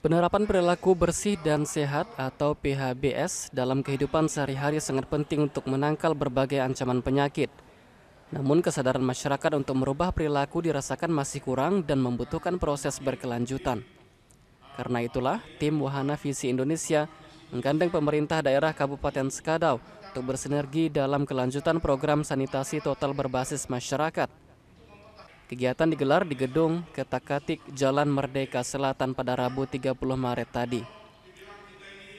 Penerapan perilaku bersih dan sehat atau PHBS dalam kehidupan sehari-hari sangat penting untuk menangkal berbagai ancaman penyakit. Namun kesadaran masyarakat untuk merubah perilaku dirasakan masih kurang dan membutuhkan proses berkelanjutan. Karena itulah, tim Wahana Visi Indonesia menggandeng pemerintah daerah Kabupaten Sekadau untuk bersinergi dalam kelanjutan program sanitasi total berbasis masyarakat. Kegiatan digelar di gedung Ketakketik Jalan Merdeka Selatan pada Rabu 30 Maret tadi.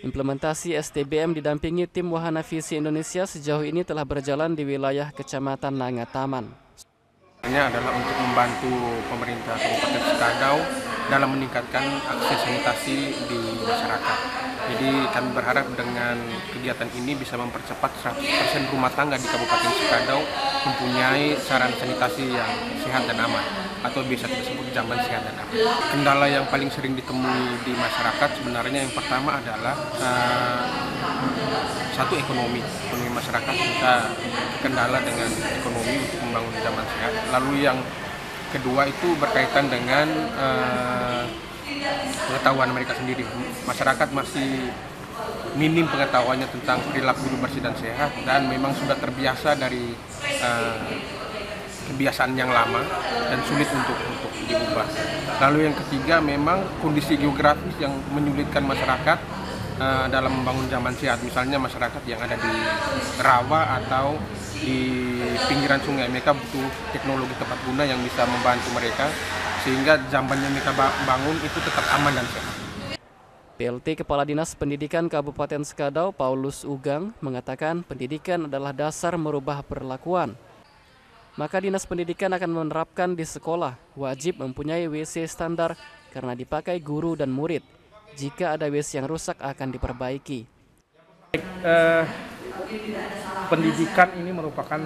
Implementasi STBM didampingi tim Wahana Visi Indonesia sejauh ini telah berjalan di wilayah Kecamatan Nanga Taman. Ini adalah untuk membantu pemerintah Kabupaten Sekadau dalam meningkatkan akses sanitasi di masyarakat. Jadi kami berharap dengan kegiatan ini bisa mempercepat 100% rumah tangga di Kabupaten Sekadau mempunyai saran sanitasi yang sehat dan aman, atau bisa disebut Jamban Sehat dan aman. Kendala yang paling sering ditemui di masyarakat sebenarnya yang pertama adalah satu, ekonomi masyarakat kita kendala dengan ekonomi untuk membangun Jamban Sehat. Lalu yang kedua itu berkaitan dengan pengetahuan mereka sendiri. Masyarakat masih minim pengetahuannya tentang perilaku hidup bersih dan sehat, dan memang sudah terbiasa dari kebiasaan yang lama dan sulit untuk diubah. Lalu yang ketiga memang kondisi geografis yang menyulitkan masyarakat dalam membangun Jamban Sehat, misalnya masyarakat yang ada di rawa atau di pinggiran sungai, mereka butuh teknologi tepat guna yang bisa membantu mereka sehingga jamban yang mereka bangun itu tetap aman dan sehat. PLT Kepala Dinas Pendidikan Kabupaten Sekadau, Paulus Ugang, mengatakan pendidikan adalah dasar merubah perlakuan. Maka Dinas Pendidikan akan menerapkan di sekolah wajib mempunyai WC standar karena dipakai guru dan murid. Jika ada WC yang rusak akan diperbaiki. Pendidikan ini merupakan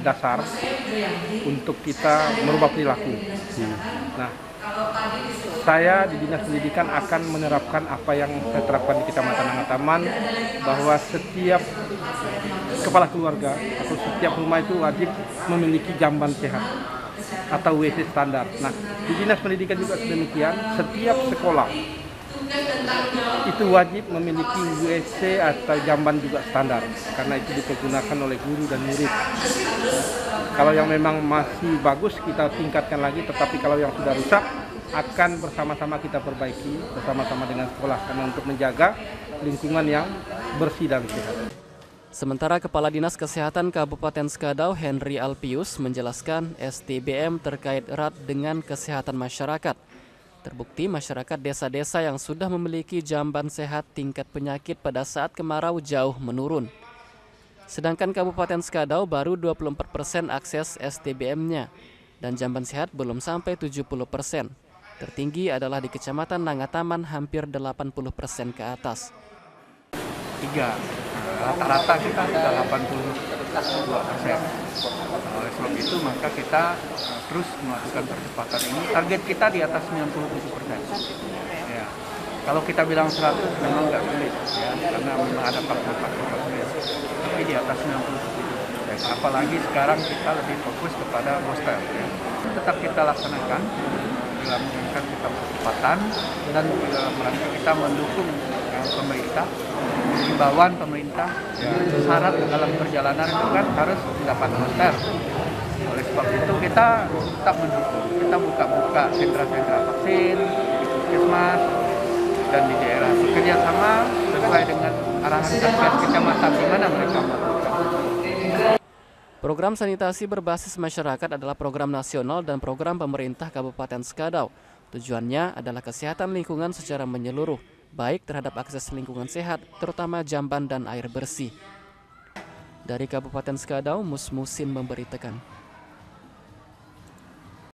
dasar untuk kita merubah perilaku. Nah, saya di Dinas Pendidikan akan menerapkan apa yang saya terapkan di Kecamatan Nanga Taman, bahwa setiap kepala keluarga atau setiap rumah itu wajib memiliki jamban sehat atau WC standar. Nah, di Dinas Pendidikan juga demikian, setiap sekolah itu wajib memiliki WC atau jamban juga standar, karena itu dipergunakan oleh guru dan murid. Kalau yang memang masih bagus kita tingkatkan lagi, tetapi kalau yang sudah rusak akan bersama-sama kita perbaiki bersama-sama dengan sekolah, karena untuk menjaga lingkungan yang bersih dan sehat. Sementara Kepala Dinas Kesehatan Kabupaten Sekadau, Henry Alpius, menjelaskan STBM terkait erat dengan kesehatan masyarakat. Terbukti masyarakat desa-desa yang sudah memiliki jamban sehat tingkat penyakit pada saat kemarau jauh menurun. Sedangkan Kabupaten Sekadau baru 24% akses STBM-nya dan jamban sehat belum sampai 70%. Tertinggi adalah di Kecamatan Nanga Taman hampir 80% ke atas. Rata-rata kita sudah 82%. Oleh sebab itu maka kita terus melakukan percepatan ini. Target kita di atas 97%. Ya. Kalau kita bilang 100 memang nggak sulit, ya, karena ada faktor-faktor. Tapi di atas 97%. Apalagi sekarang kita lebih fokus kepada booster. Ya. Tetap kita laksanakan dalam rangka kita percepatan dan dalam rangka kita mendukung pemerintah, himbauan pemerintah, syarat dalam perjalanan itu kan harus mendapat booster. Oleh sebab itu kita tetap mendukung, kita buka-buka sentra-sentra vaksin, di puskesmas dan di daerah. Bekerja sama sesuai dengan arahan Satgas Kecamatan di mana mereka melakukan. Program sanitasi berbasis masyarakat adalah program nasional dan program pemerintah Kabupaten Sekadau. Tujuannya adalah kesehatan lingkungan secara menyeluruh, baik terhadap akses lingkungan sehat, terutama jamban dan air bersih. Dari Kabupaten Sekadau, Mus Musin memberitakan.